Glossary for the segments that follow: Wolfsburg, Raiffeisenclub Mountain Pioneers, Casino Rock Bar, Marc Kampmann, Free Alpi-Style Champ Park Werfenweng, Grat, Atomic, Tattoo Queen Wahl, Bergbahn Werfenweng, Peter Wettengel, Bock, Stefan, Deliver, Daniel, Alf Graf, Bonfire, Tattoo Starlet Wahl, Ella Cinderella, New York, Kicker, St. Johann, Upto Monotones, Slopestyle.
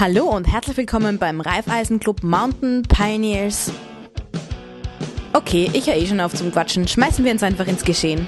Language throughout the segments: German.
Hallo und herzlich willkommen beim Raiffeisenclub Mountain Pioneers. Okay, ich höre eh schon auf zum Quatschen. Schmeißen wir uns einfach ins Geschehen.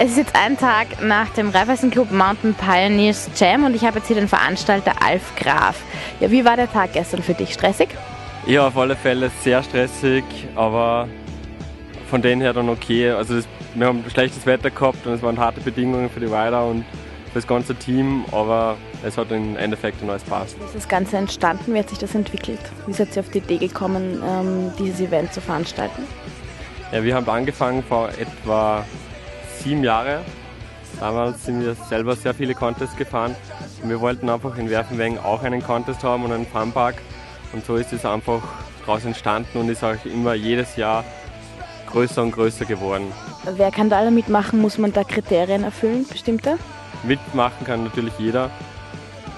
Es ist jetzt ein Tag nach dem Raiffeisenclub Mountain Pioneers Jam und ich habe jetzt hier den Veranstalter Alf Graf. Ja, wie war der Tag gestern für dich? Stressig? Ja, auf alle Fälle sehr stressig, aber von denen her dann okay. Also wir haben schlechtes Wetter gehabt und es waren harte Bedingungen für die Rider und für das ganze Team, aber es hat im Endeffekt ein neues Spaß. Wie ist das Ganze entstanden? Wie hat sich das entwickelt? Wie seid ihr auf die Idee gekommen, dieses Event zu veranstalten? Ja, wir haben angefangen vor etwa 7 Jahre. Damals sind wir selber sehr viele Contests gefahren und wir wollten einfach in Werfenweng auch einen Contest haben und einen Funpark, und so ist es einfach daraus entstanden und ist auch immer jedes Jahr größer und größer geworden. Wer kann da alle mitmachen? Muss man da Kriterien erfüllen, bestimmte? Mitmachen kann natürlich jeder,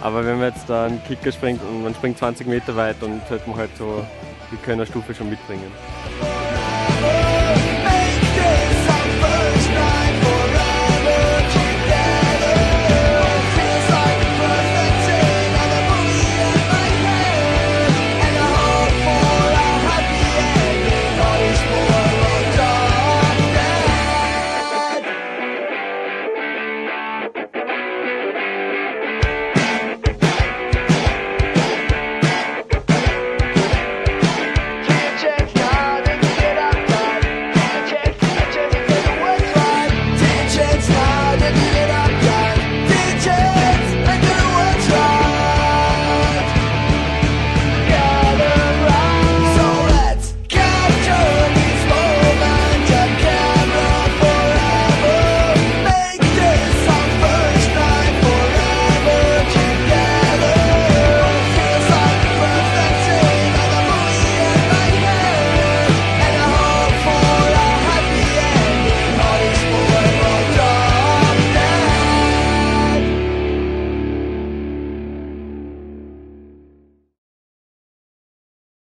aber wenn man jetzt da einen Kicker springt und man springt 20 Meter weit, dann sollte man halt so die Könnerstufe schon mitbringen.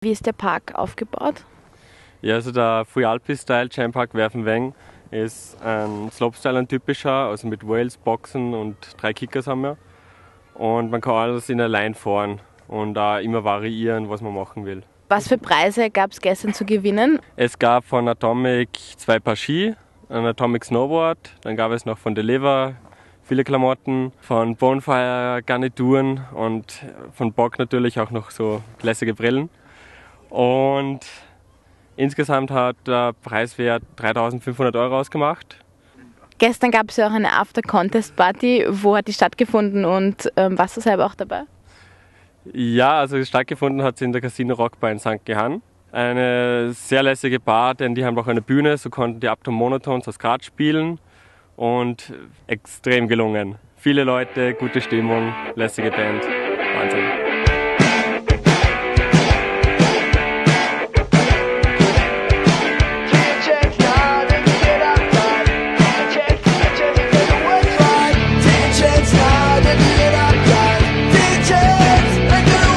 Wie ist der Park aufgebaut? Ja, also der Free Alpi-Style Champ Park Werfenweng ist ein Slopestyle, ein typischer, also mit Rails, Boxen und 3 Kickers haben wir. Und man kann alles in der Line fahren und auch immer variieren, was man machen will. Was für Preise gab es gestern zu gewinnen? Es gab von Atomic 2 Paar Ski, ein Atomic Snowboard, dann gab es noch von Deliver viele Klamotten, von Bonfire Garnituren und von Bock natürlich auch noch so lässige Brillen. Und insgesamt hat der Preiswert 3.500 € ausgemacht. Gestern gab es ja auch eine After-Contest-Party. Wo hat die stattgefunden und warst du selber auch dabei? Ja, also stattgefunden hat sie in der Casino Rock Bar in St. Johann. Eine sehr lässige Bar, denn die haben auch eine Bühne, so konnten die Upto Monotones aus Grat spielen. Und extrem gelungen. Viele Leute, gute Stimmung, lässige Band. Wahnsinn. Let's go!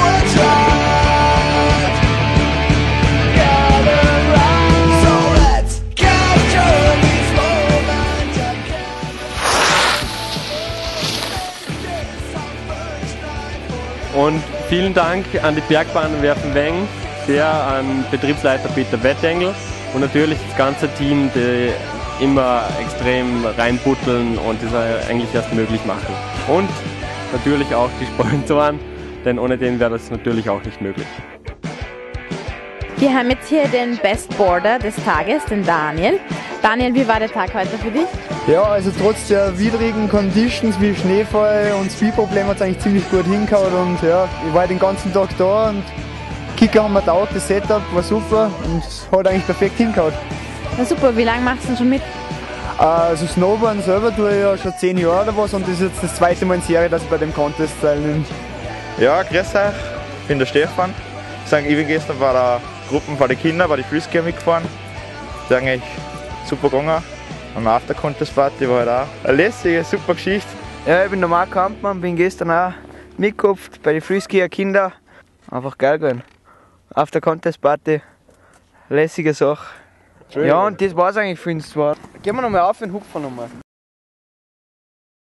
Und vielen Dank an die Bergbahn Werfenweng, sehr an Betriebsleiter Peter Wettengel und natürlich das ganze Team, die immer extrem reinbutteln und das eigentlich erst möglich machen. Und natürlich auch die Sponsoren, denn ohne den wäre das natürlich auch nicht möglich. Wir haben jetzt hier den Best Boarder des Tages, den Daniel. Daniel, wie war der Tag heute für dich? Ja, also trotz der widrigen Conditions wie Schneefall und Speedproblem hat es eigentlich ziemlich gut hingehauen und ja, ich war den ganzen Tag da und Kicker haben wir getaugt, das Setup war super und hat eigentlich perfekt hingehauen. Na super, wie lange machst du denn schon mit? Also Snowboarden selber tue ich ja schon 10 Jahre oder was und das ist jetzt das zweite Mal in Serie, dass ich bei dem Contest teilnehme. Ja, grüß euch, ich bin der Stefan. Ich sage, ich bin gestern bei der Gruppe von den Kindern, bei den Freeskier mitgefahren. Das ist eigentlich super gegangen. Und nach der Contest-Party war halt auch eine lässige, super Geschichte. Ja, ich bin der Marc Kampmann, bin gestern auch mitgehupft bei den Freeskier Kindern. Einfach geil gewesen. Auf der Contest-Party, lässige Sache. Ja, und das war es eigentlich für uns. Gehen wir nochmal auf den Hupfer nochmal.